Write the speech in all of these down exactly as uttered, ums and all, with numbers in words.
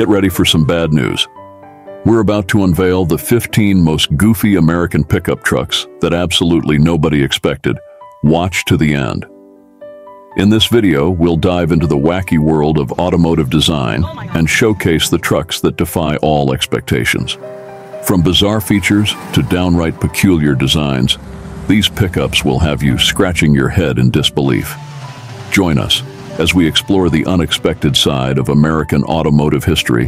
Get ready for some bad news. We're about to unveil the fifteen most goofy American pickup trucks that absolutely nobody expected. Watch to the end. In this video, we'll dive into the wacky world of automotive design and showcase the trucks that defy all expectations. From bizarre features to downright peculiar designs, these pickups will have you scratching your head in disbelief. Join us as we explore the unexpected side of American automotive history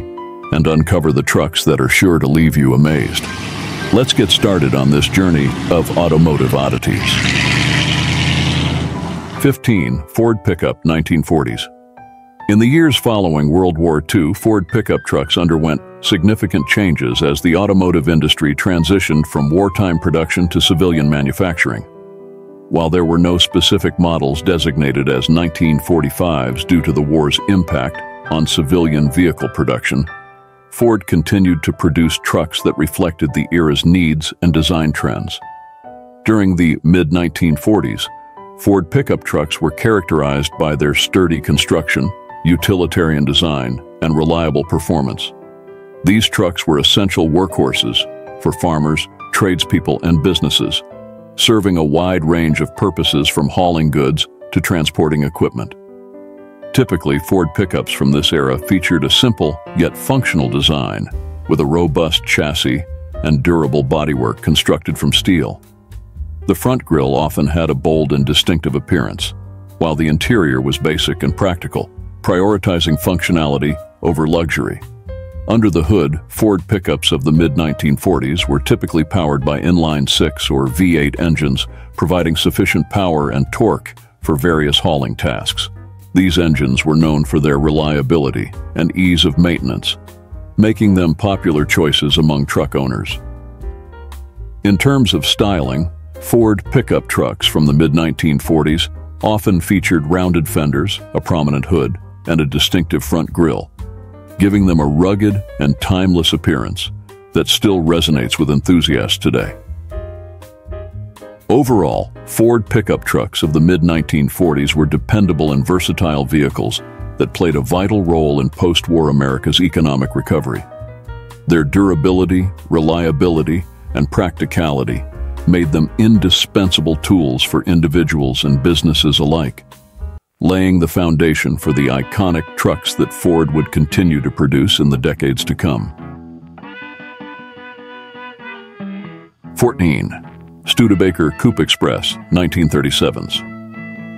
and uncover the trucks that are sure to leave you amazed. Let's get started on this journey of automotive oddities. fifteen. Ford Pickup nineteen forties. In the years following World War Two, Ford pickup trucks underwent significant changes as the automotive industry transitioned from wartime production to civilian manufacturing. While there were no specific models designated as nineteen forty-fives due to the war's impact on civilian vehicle production, Ford continued to produce trucks that reflected the era's needs and design trends. During the mid nineteen forties, Ford pickup trucks were characterized by their sturdy construction, utilitarian design, and reliable performance. These trucks were essential workhorses for farmers, tradespeople, and businesses, serving a wide range of purposes from hauling goods to transporting equipment. Typically, Ford pickups from this era featured a simple yet functional design with a robust chassis and durable bodywork constructed from steel. The front grille often had a bold and distinctive appearance, while the interior was basic and practical, prioritizing functionality over luxury. Under the hood, Ford pickups of the mid nineteen forties were typically powered by inline six or V eight engines, providing sufficient power and torque for various hauling tasks. These engines were known for their reliability and ease of maintenance, making them popular choices among truck owners. In terms of styling, Ford pickup trucks from the mid nineteen forties often featured rounded fenders, a prominent hood, and a distinctive front grille, giving them a rugged and timeless appearance that still resonates with enthusiasts today. Overall, Ford pickup trucks of the mid nineteen forties were dependable and versatile vehicles that played a vital role in post-war America's economic recovery. Their durability, reliability, and practicality made them indispensable tools for individuals and businesses alike, laying the foundation for the iconic trucks that Ford would continue to produce in the decades to come. fourteen. Studebaker Coupe Express nineteen thirty-sevens.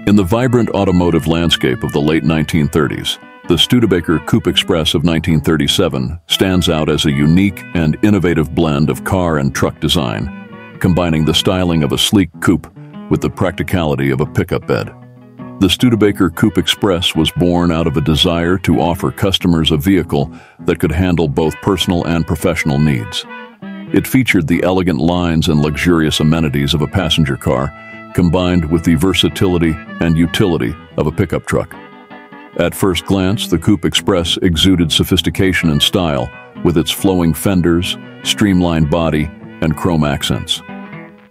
In the vibrant automotive landscape of the late nineteen thirties, the Studebaker Coupe Express of nineteen thirty-seven stands out as a unique and innovative blend of car and truck design, combining the styling of a sleek coupe with the practicality of a pickup bed. The Studebaker Coupe Express was born out of a desire to offer customers a vehicle that could handle both personal and professional needs. It featured the elegant lines and luxurious amenities of a passenger car, combined with the versatility and utility of a pickup truck. At first glance, the Coupe Express exuded sophistication and style, with its flowing fenders, streamlined body, and chrome accents.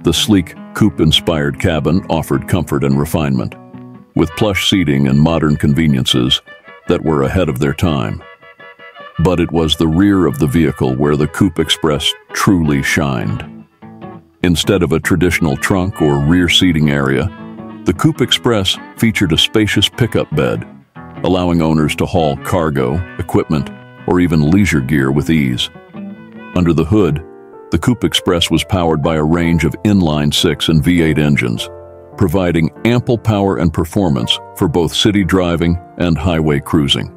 The sleek, coupe-inspired cabin offered comfort and refinement, with plush seating and modern conveniences that were ahead of their time. But it was the rear of the vehicle where the Coupe Express truly shined. Instead of a traditional trunk or rear seating area, the Coupe Express featured a spacious pickup bed, allowing owners to haul cargo, equipment, or even leisure gear with ease. Under the hood, the Coupe Express was powered by a range of inline six and V eight engines, providing ample power and performance for both city driving and highway cruising.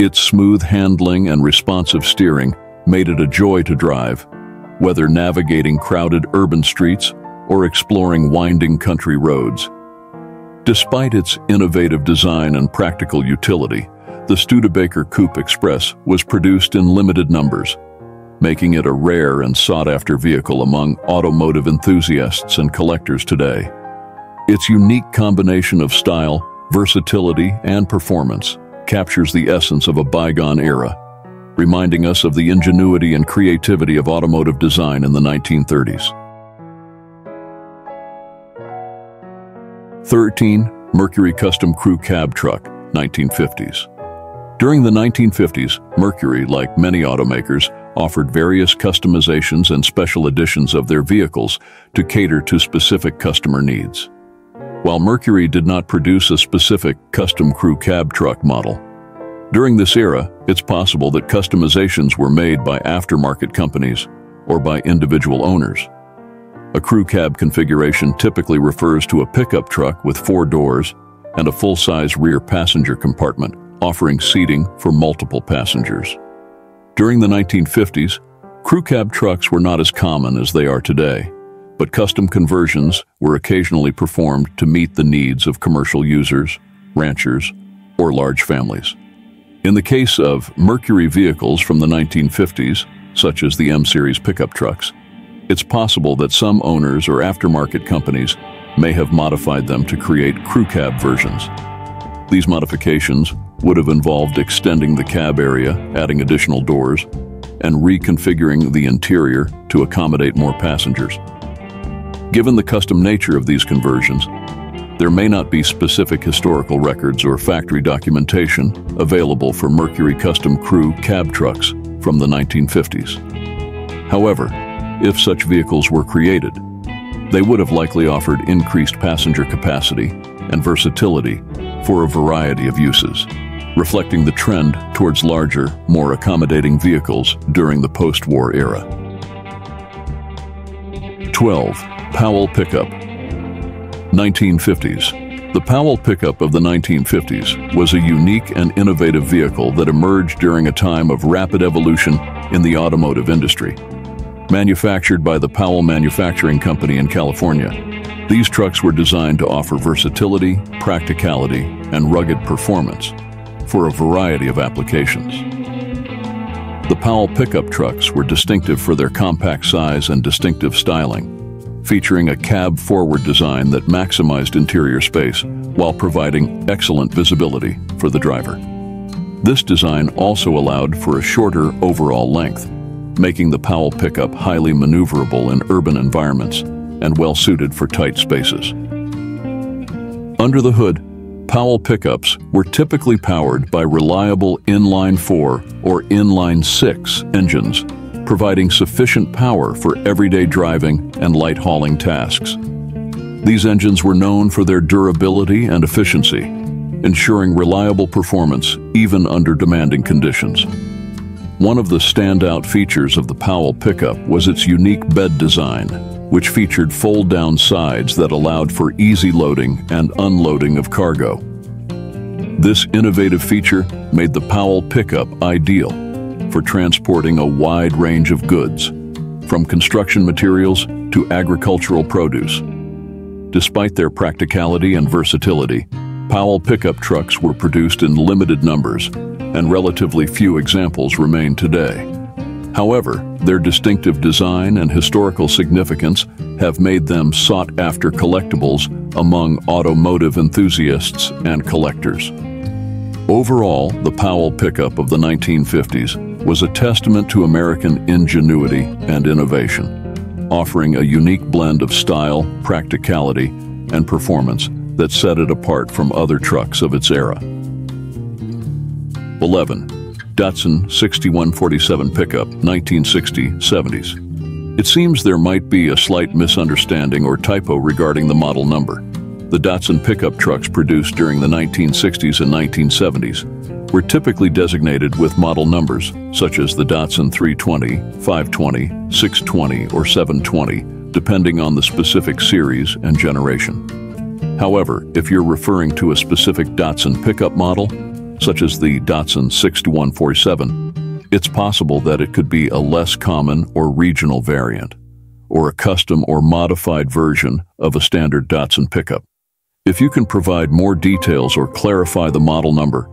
Its smooth handling and responsive steering made it a joy to drive, whether navigating crowded urban streets or exploring winding country roads. Despite its innovative design and practical utility, the Studebaker Coupe Express was produced in limited numbers, making it a rare and sought-after vehicle among automotive enthusiasts and collectors today. Its unique combination of style, versatility, and performance captures the essence of a bygone era, reminding us of the ingenuity and creativity of automotive design in the nineteen thirties. thirteen. Mercury Custom Crew Cab Truck nineteen fifties. During the nineteen fifties, Mercury, like many automakers, offered various customizations and special editions of their vehicles to cater to specific customer needs. While Mercury did not produce a specific custom crew cab truck model, during this era, it's possible that customizations were made by aftermarket companies or by individual owners. A crew cab configuration typically refers to a pickup truck with four doors and a full-size rear passenger compartment, offering seating for multiple passengers. During the nineteen fifties, crew cab trucks were not as common as they are today, but custom conversions were occasionally performed to meet the needs of commercial users, ranchers, or large families. In the case of Mercury vehicles from the nineteen fifties, such as the M-Series pickup trucks, it's possible that some owners or aftermarket companies may have modified them to create crew cab versions. These modifications would have involved extending the cab area, adding additional doors, and reconfiguring the interior to accommodate more passengers. Given the custom nature of these conversions, there may not be specific historical records or factory documentation available for Mercury custom crew cab trucks from the nineteen fifties. However, if such vehicles were created, they would have likely offered increased passenger capacity and versatility for a variety of uses, reflecting the trend towards larger, more accommodating vehicles during the post-war era. twelve. Powell Pickup. nineteen fifties. The Powell Pickup of the nineteen fifties was a unique and innovative vehicle that emerged during a time of rapid evolution in the automotive industry. Manufactured by the Powell Manufacturing Company in California, these trucks were designed to offer versatility, practicality, and rugged performance for a variety of applications. The Powell pickup trucks were distinctive for their compact size and distinctive styling, featuring a cab-forward design that maximized interior space while providing excellent visibility for the driver. This design also allowed for a shorter overall length, making the Powell pickup highly maneuverable in urban environments and well-suited for tight spaces. Under the hood, Powell pickups were typically powered by reliable inline four or inline six engines, providing sufficient power for everyday driving and light hauling tasks. These engines were known for their durability and efficiency, ensuring reliable performance even under demanding conditions. One of the standout features of the Powell pickup was its unique bed design, which featured fold-down sides that allowed for easy loading and unloading of cargo. This innovative feature made the Powell pickup ideal for transporting a wide range of goods, from construction materials to agricultural produce. Despite their practicality and versatility, Powell pickup trucks were produced in limited numbers, and relatively few examples remain today. However, their distinctive design and historical significance have made them sought-after collectibles among automotive enthusiasts and collectors. Overall, the Powell pickup of the nineteen fifties was a testament to American ingenuity and innovation, offering a unique blend of style, practicality, and performance that set it apart from other trucks of its era. eleven. Datsun sixty-one forty-seven Pickup, nineteen sixty seventies. It seems there might be a slight misunderstanding or typo regarding the model number. The Datsun pickup trucks produced during the nineteen sixties and nineteen seventies were typically designated with model numbers, such as the Datsun three twenty, five twenty, six twenty, or seven twenty, depending on the specific series and generation. However, if you're referring to a specific Datsun pickup model, such as the Datsun sixty-one forty-seven, it's possible that it could be a less common or regional variant, or a custom or modified version of a standard Datsun pickup. If you can provide more details or clarify the model number,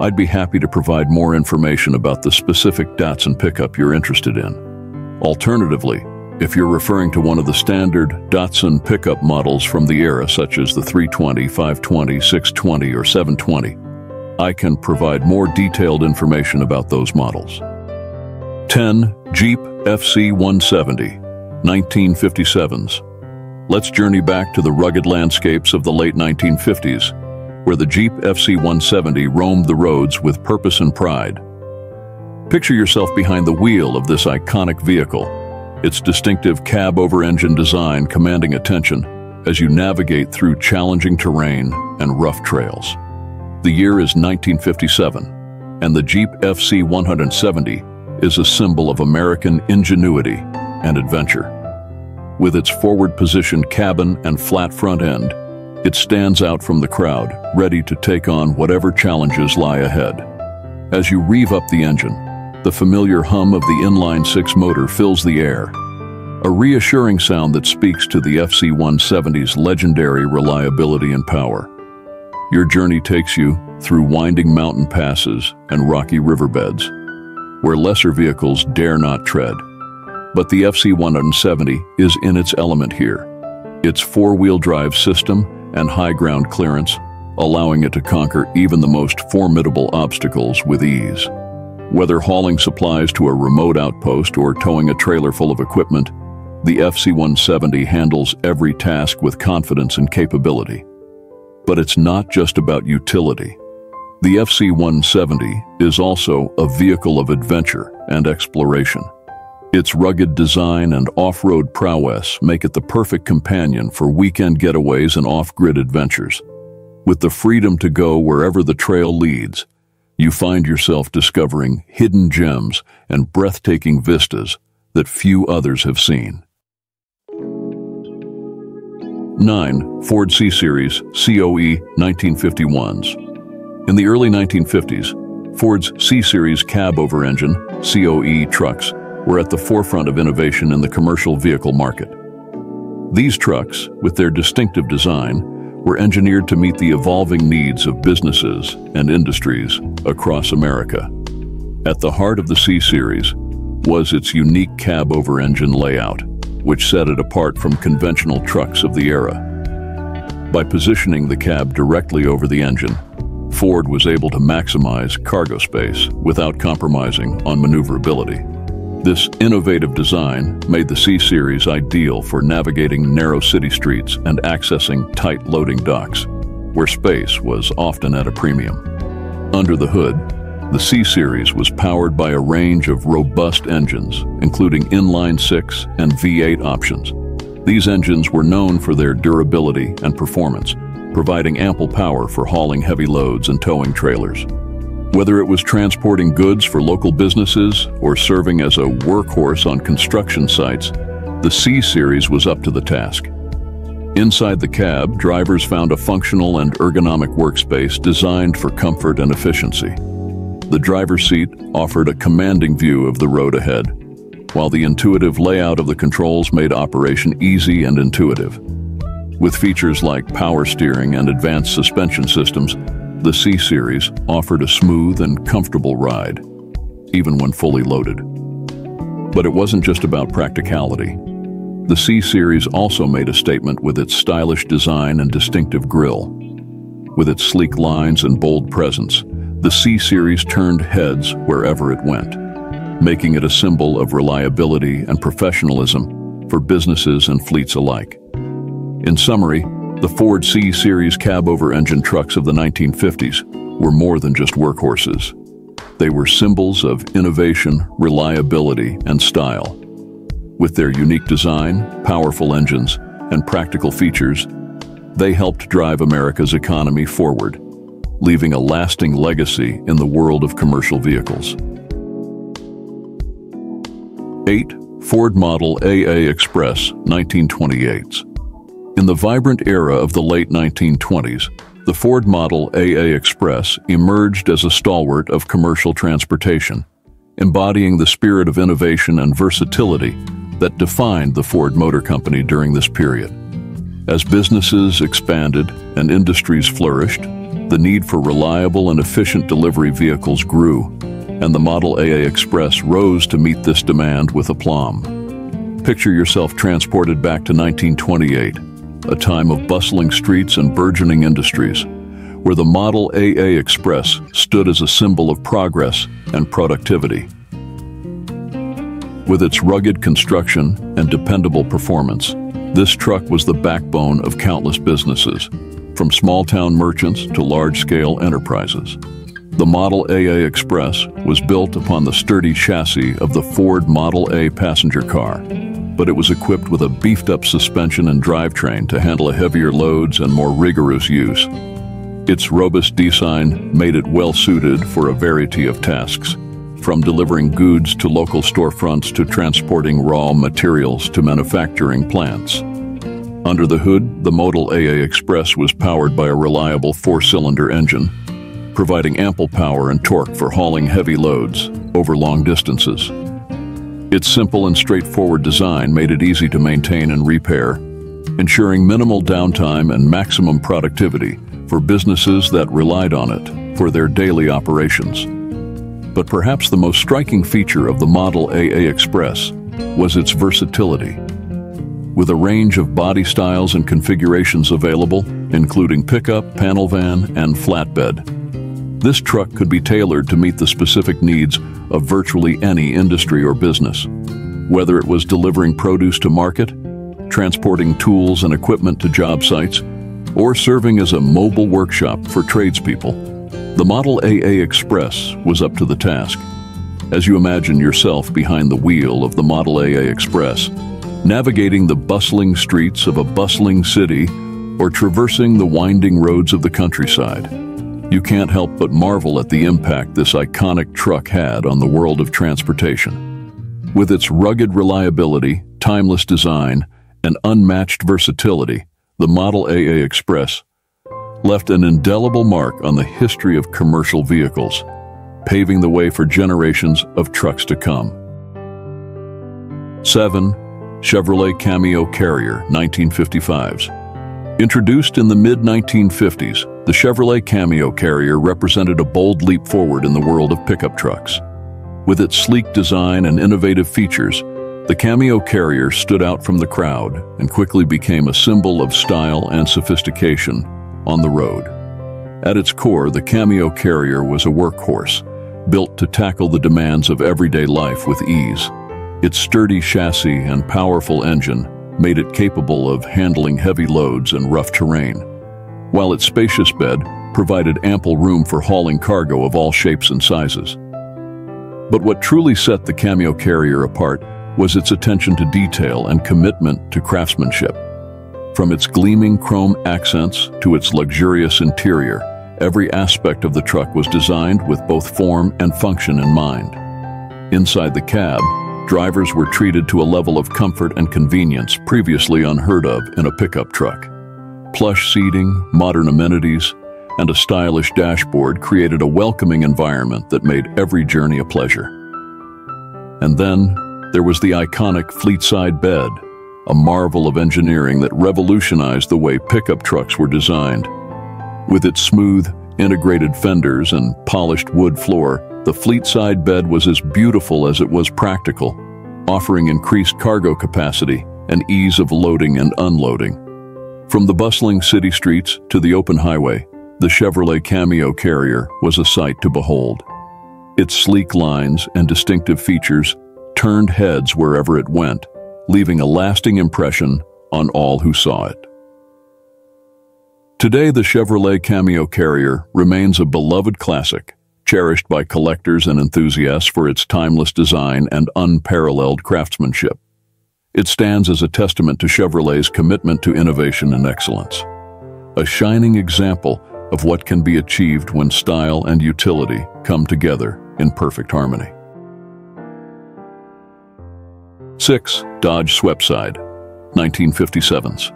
I'd be happy to provide more information about the specific Datsun pickup you're interested in. Alternatively, if you're referring to one of the standard Datsun pickup models from the era, such as the three twenty, five twenty, six twenty, or seven twenty, I can provide more detailed information about those models. ten. Jeep F C one seventy, nineteen fifty-sevens. Let's journey back to the rugged landscapes of the late nineteen fifties where the Jeep F C one seventy roamed the roads with purpose and pride. Picture yourself behind the wheel of this iconic vehicle, its distinctive cab-over-engine design commanding attention as you navigate through challenging terrain and rough trails. The year is nineteen fifty-seven, and the Jeep F C one seventy is a symbol of American ingenuity and adventure. With its forward-positioned cabin and flat front end, it stands out from the crowd, ready to take on whatever challenges lie ahead. As you rev up the engine, the familiar hum of the inline-six motor fills the air, a reassuring sound that speaks to the F C one seventy's legendary reliability and power. Your journey takes you through winding mountain passes and rocky riverbeds, where lesser vehicles dare not tread. But the F C one seventy is in its element here. Its four-wheel drive system and high ground clearance, allowing it to conquer even the most formidable obstacles with ease. Whether hauling supplies to a remote outpost or towing a trailer full of equipment, the F C one seventy handles every task with confidence and capability. But it's not just about utility. The F C one seventy is also a vehicle of adventure and exploration. Its rugged design and off-road prowess make it the perfect companion for weekend getaways and off-grid adventures. With the freedom to go wherever the trail leads, you find yourself discovering hidden gems and breathtaking vistas that few others have seen. nine. Ford C-Series C O E nineteen fifty-ones. In the early nineteen fifties, Ford's C-Series cab-over engine C O E trucks were at the forefront of innovation in the commercial vehicle market. These trucks, with their distinctive design, were engineered to meet the evolving needs of businesses and industries across America. At the heart of the C-Series was its unique cab-over engine layout, which set it apart from conventional trucks of the era. By positioning the cab directly over the engine, Ford was able to maximize cargo space without compromising on maneuverability. This innovative design made the C-Series ideal for navigating narrow city streets and accessing tight loading docks, where space was often at a premium. Under the hood, the C-Series was powered by a range of robust engines, including inline-six and V eight options. These engines were known for their durability and performance, providing ample power for hauling heavy loads and towing trailers. Whether it was transporting goods for local businesses or serving as a workhorse on construction sites, the C-Series was up to the task. Inside the cab, drivers found a functional and ergonomic workspace designed for comfort and efficiency. The driver's seat offered a commanding view of the road ahead, while the intuitive layout of the controls made operation easy and intuitive. With features like power steering and advanced suspension systems, the C-Series offered a smooth and comfortable ride, even when fully loaded. But it wasn't just about practicality. The C-Series also made a statement with its stylish design and distinctive grille. With its sleek lines and bold presence, the C-Series turned heads wherever it went, making it a symbol of reliability and professionalism for businesses and fleets alike. In summary, the Ford C-Series cab-over engine trucks of the nineteen fifties were more than just workhorses. They were symbols of innovation, reliability, and style. With their unique design, powerful engines, and practical features, they helped drive America's economy forward, leaving a lasting legacy in the world of commercial vehicles. eight. Ford Model A A Express nineteen twenty-eights. In the vibrant era of the late nineteen twenties, the Ford Model A A Express emerged as a stalwart of commercial transportation, embodying the spirit of innovation and versatility that defined the Ford Motor Company during this period. As businesses expanded and industries flourished, the need for reliable and efficient delivery vehicles grew, and the Model A A Express rose to meet this demand with aplomb. Picture yourself transported back to nineteen twenty-eight, a time of bustling streets and burgeoning industries, where the Model A A Express stood as a symbol of progress and productivity. With its rugged construction and dependable performance, this truck was the backbone of countless businesses, from small-town merchants to large-scale enterprises. The Model A A Express was built upon the sturdy chassis of the Ford Model A passenger car, but it was equipped with a beefed-up suspension and drivetrain to handle heavier loads and more rigorous use. Its robust design made it well-suited for a variety of tasks, from delivering goods to local storefronts to transporting raw materials to manufacturing plants. Under the hood, the Model A A Express was powered by a reliable four-cylinder engine, providing ample power and torque for hauling heavy loads over long distances. Its simple and straightforward design made it easy to maintain and repair, ensuring minimal downtime and maximum productivity for businesses that relied on it for their daily operations. But perhaps the most striking feature of the Model A A Express was its versatility. With a range of body styles and configurations available, including pickup, panel van, and flatbed, this truck could be tailored to meet the specific needs of virtually any industry or business. Whether it was delivering produce to market, transporting tools and equipment to job sites, or serving as a mobile workshop for tradespeople, the Model A A Express was up to the task. As you imagine yourself behind the wheel of the Model A A Express, navigating the bustling streets of a bustling city or traversing the winding roads of the countryside, you can't help but marvel at the impact this iconic truck had on the world of transportation. With its rugged reliability, timeless design, and unmatched versatility, the Model A A Express left an indelible mark on the history of commercial vehicles, paving the way for generations of trucks to come. seven. Chevrolet Cameo Carrier nineteen fifty-fives. Introduced in the mid nineteen fifties, the Chevrolet Cameo Carrier represented a bold leap forward in the world of pickup trucks. With its sleek design and innovative features, the Cameo Carrier stood out from the crowd and quickly became a symbol of style and sophistication on the road. At its core, the Cameo Carrier was a workhorse, built to tackle the demands of everyday life with ease. Its sturdy chassis and powerful engine made it capable of handling heavy loads and rough terrain, while its spacious bed provided ample room for hauling cargo of all shapes and sizes. But what truly set the Cameo Carrier apart was its attention to detail and commitment to craftsmanship. From its gleaming chrome accents to its luxurious interior, every aspect of the truck was designed with both form and function in mind. Inside the cab, drivers were treated to a level of comfort and convenience previously unheard of in a pickup truck. Plush seating, modern amenities, and a stylish dashboard created a welcoming environment that made every journey a pleasure. And then, there was the iconic Fleetside bed, a marvel of engineering that revolutionized the way pickup trucks were designed. With its smooth, integrated fenders and polished wood floor, the Fleetside bed was as beautiful as it was practical, offering increased cargo capacity and ease of loading and unloading. From the bustling city streets to the open highway, the Chevrolet Cameo Carrier was a sight to behold. Its sleek lines and distinctive features turned heads wherever it went, leaving a lasting impression on all who saw it. Today, the Chevrolet Cameo Carrier remains a beloved classic, cherished by collectors and enthusiasts for its timeless design and unparalleled craftsmanship. It stands as a testament to Chevrolet's commitment to innovation and excellence, a shining example of what can be achieved when style and utility come together in perfect harmony. six. Dodge Sweptside nineteen fifty-sevens.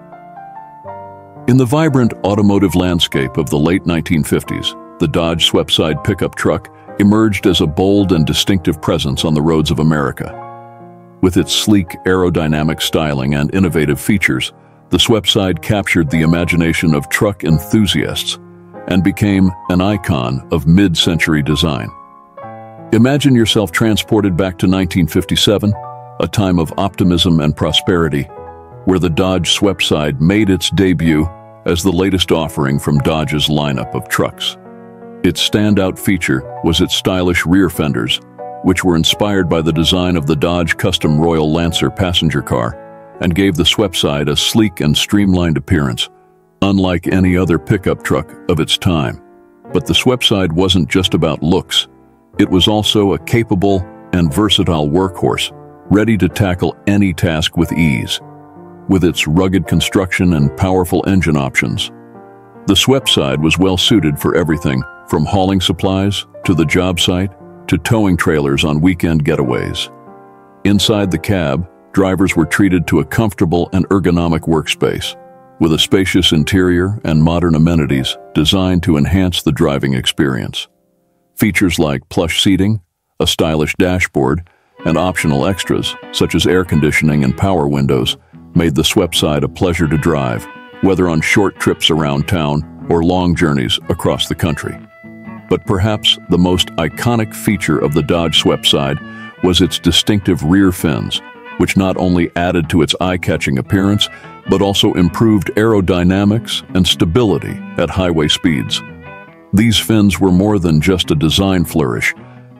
In the vibrant automotive landscape of the late nineteen fifties, the Dodge Sweptside pickup truck emerged as a bold and distinctive presence on the roads of America. With its sleek aerodynamic styling and innovative features, the Sweptside captured the imagination of truck enthusiasts and became an icon of mid-century design. Imagine yourself transported back to nineteen fifty-seven, a time of optimism and prosperity, where the Dodge Sweptside made its debut as the latest offering from Dodge's lineup of trucks. Its standout feature was its stylish rear fenders, which were inspired by the design of the Dodge Custom Royal Lancer passenger car and gave the Sweptside a sleek and streamlined appearance, unlike any other pickup truck of its time. But the Sweptside wasn't just about looks. It was also a capable and versatile workhorse, ready to tackle any task with ease. With its rugged construction and powerful engine options, the Sweptside was well suited for everything from hauling supplies to the job site to towing trailers on weekend getaways. Inside the cab, drivers were treated to a comfortable and ergonomic workspace, with a spacious interior and modern amenities designed to enhance the driving experience. Features like plush seating, a stylish dashboard, and optional extras such as air conditioning and power windows made the Sweptside a pleasure to drive, whether on short trips around town or long journeys across the country. But perhaps the most iconic feature of the Dodge Sweptside was its distinctive rear fins, which not only added to its eye-catching appearance, but also improved aerodynamics and stability at highway speeds. These fins were more than just a design flourish.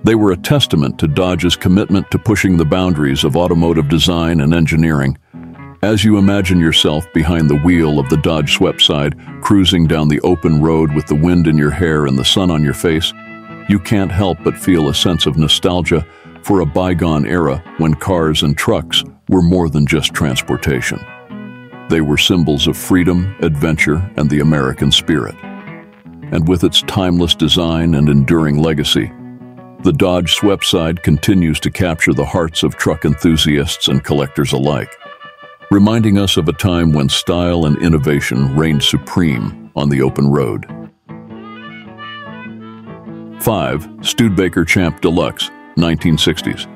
They were a testament to Dodge's commitment to pushing the boundaries of automotive design and engineering. As you imagine yourself behind the wheel of the Dodge Sweptside, cruising down the open road with the wind in your hair and the sun on your face, you can't help but feel a sense of nostalgia for a bygone era when cars and trucks were more than just transportation. They were symbols of freedom, adventure, and the American spirit. And with its timeless design and enduring legacy, the Dodge Sweptside continues to capture the hearts of truck enthusiasts and collectors alike, reminding us of a time when style and innovation reigned supreme on the open road. five. Studebaker Champ Deluxe, nineteen sixties.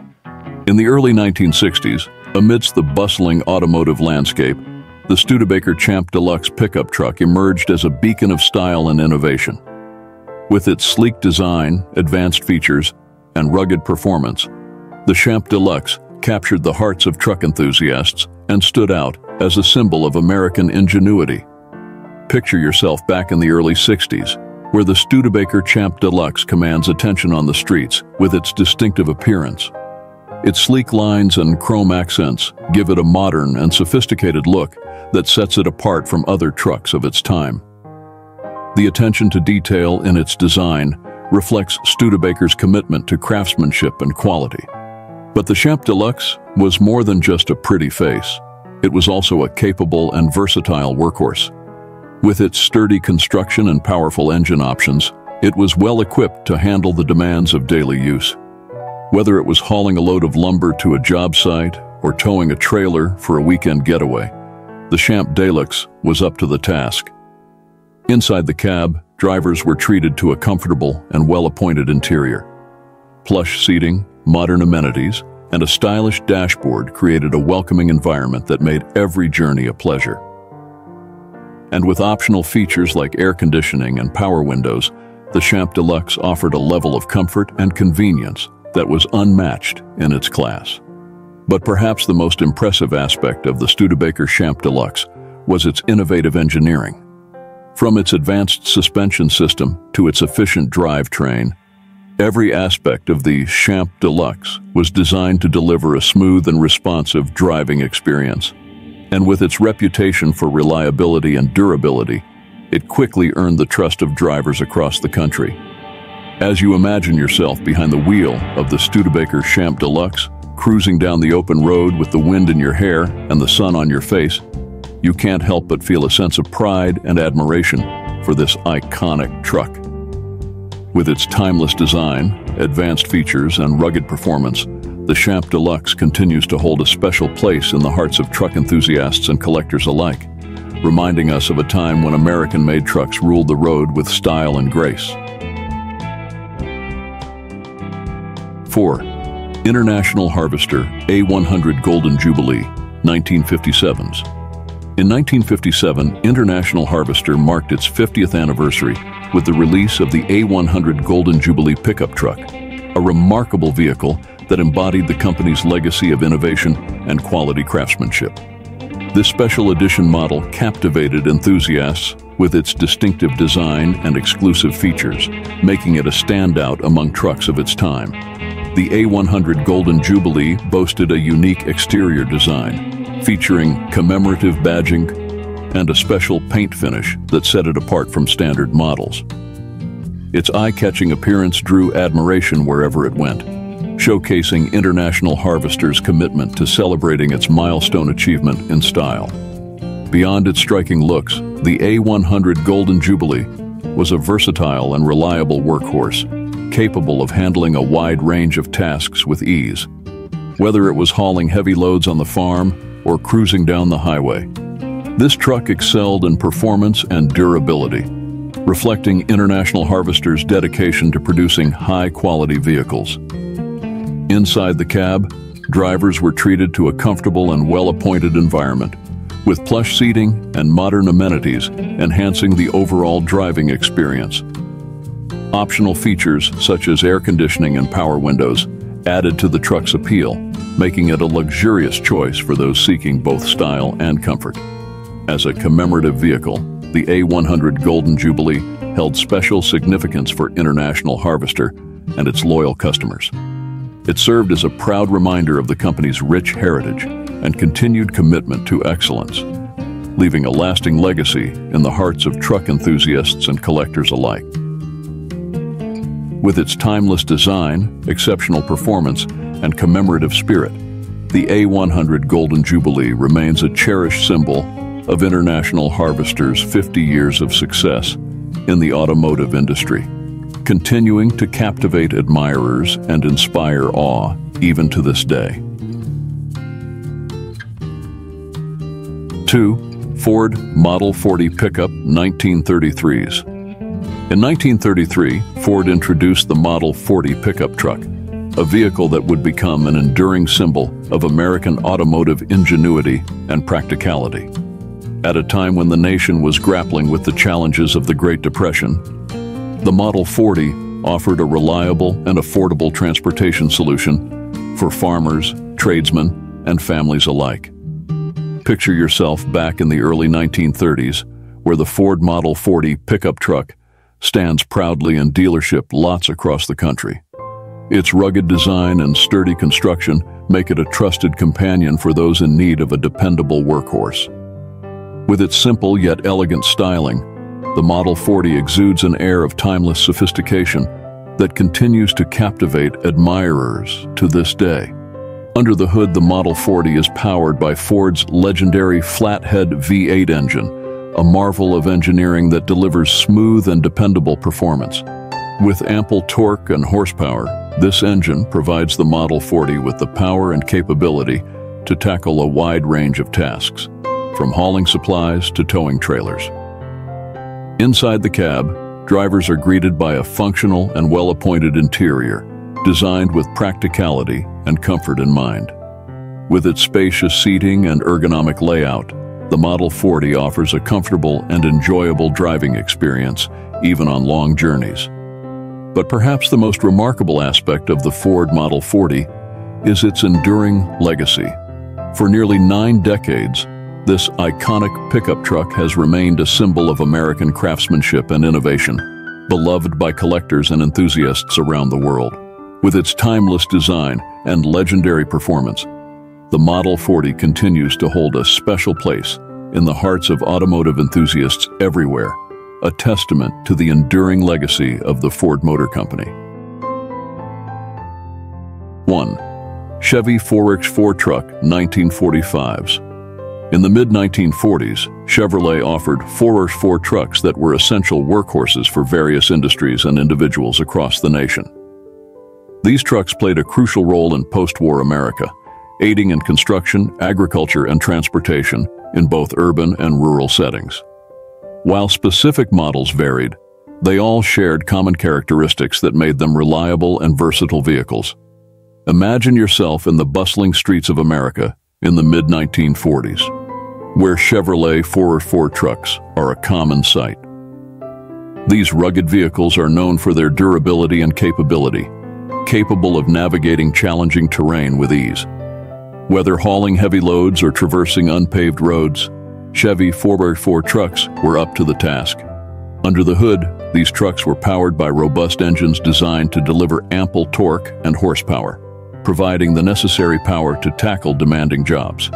In the early nineteen sixties, amidst the bustling automotive landscape, the Studebaker Champ Deluxe pickup truck emerged as a beacon of style and innovation. With its sleek design, advanced features, and rugged performance, the Champ Deluxe captured the hearts of truck enthusiasts and stood out as a symbol of American ingenuity. Picture yourself back in the early sixties, where the Studebaker Champ Deluxe commands attention on the streets with its distinctive appearance. Its sleek lines and chrome accents give it a modern and sophisticated look that sets it apart from other trucks of its time. The attention to detail in its design reflects Studebaker's commitment to craftsmanship and quality. But the Champ Deluxe was more than just a pretty face. It was also a capable and versatile workhorse. With its sturdy construction and powerful engine options, it was well equipped to handle the demands of daily use. Whether it was hauling a load of lumber to a job site or towing a trailer for a weekend getaway, the Champ Deluxe was up to the task. Inside the cab, drivers were treated to a comfortable and well-appointed interior. Plush seating, modern amenities, and a stylish dashboard created a welcoming environment that made every journey a pleasure. And with optional features like air conditioning and power windows, the Champ Deluxe offered a level of comfort and convenience that was unmatched in its class. But perhaps the most impressive aspect of the Studebaker Champ Deluxe was its innovative engineering. From its advanced suspension system to its efficient drivetrain, every aspect of the Champ Deluxe was designed to deliver a smooth and responsive driving experience. And with its reputation for reliability and durability, it quickly earned the trust of drivers across the country. As you imagine yourself behind the wheel of the Studebaker Champ Deluxe, cruising down the open road with the wind in your hair and the sun on your face, you can't help but feel a sense of pride and admiration for this iconic truck. With its timeless design, advanced features, and rugged performance, the Champ Deluxe continues to hold a special place in the hearts of truck enthusiasts and collectors alike, reminding us of a time when American-made trucks ruled the road with style and grace. four. International Harvester A one hundred Golden Jubilee, nineteen fifty-sevens. In nineteen fifty-seven, International Harvester marked its fiftieth anniversary with the release of the A one hundred Golden Jubilee pickup truck, a remarkable vehicle that embodied the company's legacy of innovation and quality craftsmanship. This special edition model captivated enthusiasts with its distinctive design and exclusive features, making it a standout among trucks of its time. The A one hundred Golden Jubilee boasted a unique exterior design, featuring commemorative badging and a special paint finish that set it apart from standard models. Its eye-catching appearance drew admiration wherever it went, showcasing International Harvester's commitment to celebrating its milestone achievement in style. Beyond its striking looks, the A one hundred Golden Jubilee was a versatile and reliable workhorse, capable of handling a wide range of tasks with ease. Whether it was hauling heavy loads on the farm or cruising down the highway, this truck excelled in performance and durability, reflecting International Harvester's dedication to producing high-quality vehicles. Inside the cab, drivers were treated to a comfortable and well-appointed environment, with plush seating and modern amenities enhancing the overall driving experience. Optional features such as air conditioning and power windows added to the truck's appeal, making it a luxurious choice for those seeking both style and comfort. As a commemorative vehicle, the A one hundred Golden Jubilee held special significance for International Harvester and its loyal customers. It served as a proud reminder of the company's rich heritage and continued commitment to excellence, leaving a lasting legacy in the hearts of truck enthusiasts and collectors alike. With its timeless design, exceptional performance, and commemorative spirit, the A one hundred Golden Jubilee remains a cherished symbol of International Harvester's fifty years of success in the automotive industry, continuing to captivate admirers and inspire awe even to this day. two. Ford Model forty Pickup nineteen thirty-threes. In nineteen thirty-three, Ford introduced the Model forty pickup truck, a vehicle that would become an enduring symbol of American automotive ingenuity and practicality. At a time when the nation was grappling with the challenges of the Great Depression, the Model forty offered a reliable and affordable transportation solution for farmers, tradesmen, and families alike. Picture yourself back in the early nineteen thirties, where the Ford Model forty pickup truck stands proudly in dealership lots across the country. Its rugged design and sturdy construction make it a trusted companion for those in need of a dependable workhorse. With its simple yet elegant styling, the Model forty exudes an air of timeless sophistication that continues to captivate admirers to this day. Under the hood, the Model forty is powered by Ford's legendary flathead V eight engine, a marvel of engineering that delivers smooth and dependable performance. With ample torque and horsepower, this engine provides the Model forty with the power and capability to tackle a wide range of tasks, from hauling supplies to towing trailers. Inside the cab, drivers are greeted by a functional and well-appointed interior, designed with practicality and comfort in mind. With its spacious seating and ergonomic layout, the Model forty offers a comfortable and enjoyable driving experience, even on long journeys. But perhaps the most remarkable aspect of the Ford Model forty is its enduring legacy. For nearly nine decades, this iconic pickup truck has remained a symbol of American craftsmanship and innovation, beloved by collectors and enthusiasts around the world. With its timeless design and legendary performance, the Model forty continues to hold a special place in the hearts of automotive enthusiasts everywhere, a testament to the enduring legacy of the Ford Motor Company. one. Chevy four by four Truck nineteen forty-fives. In the mid nineteen forties, Chevrolet offered four by four trucks that were essential workhorses for various industries and individuals across the nation. These trucks played a crucial role in post-war America, aiding in construction, agriculture, and transportation in both urban and rural settings. While specific models varied, they all shared common characteristics that made them reliable and versatile vehicles. Imagine yourself in the bustling streets of America in the mid nineteen forties, where Chevrolet four by four trucks are a common sight. These rugged vehicles are known for their durability and capability, capable of navigating challenging terrain with ease. Whether hauling heavy loads or traversing unpaved roads, Chevy four by four trucks were up to the task. Under the hood, these trucks were powered by robust engines designed to deliver ample torque and horsepower, providing the necessary power to tackle demanding jobs.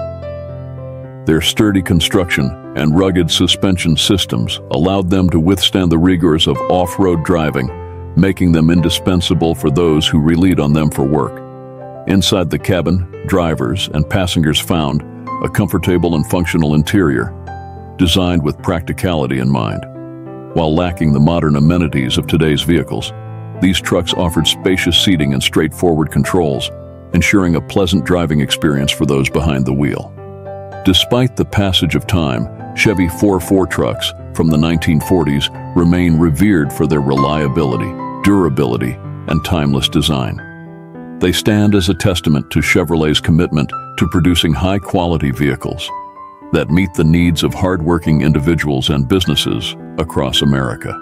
Their sturdy construction and rugged suspension systems allowed them to withstand the rigors of off-road driving, making them indispensable for those who relied on them for work. Inside the cabin, drivers and passengers found a comfortable and functional interior, designed with practicality in mind. While lacking the modern amenities of today's vehicles, these trucks offered spacious seating and straightforward controls, ensuring a pleasant driving experience for those behind the wheel. Despite the passage of time, Chevy four four trucks from the nineteen forties remain revered for their reliability, durability, and timeless design. They stand as a testament to Chevrolet's commitment to producing high-quality vehicles that meet the needs of hardworking individuals and businesses across America.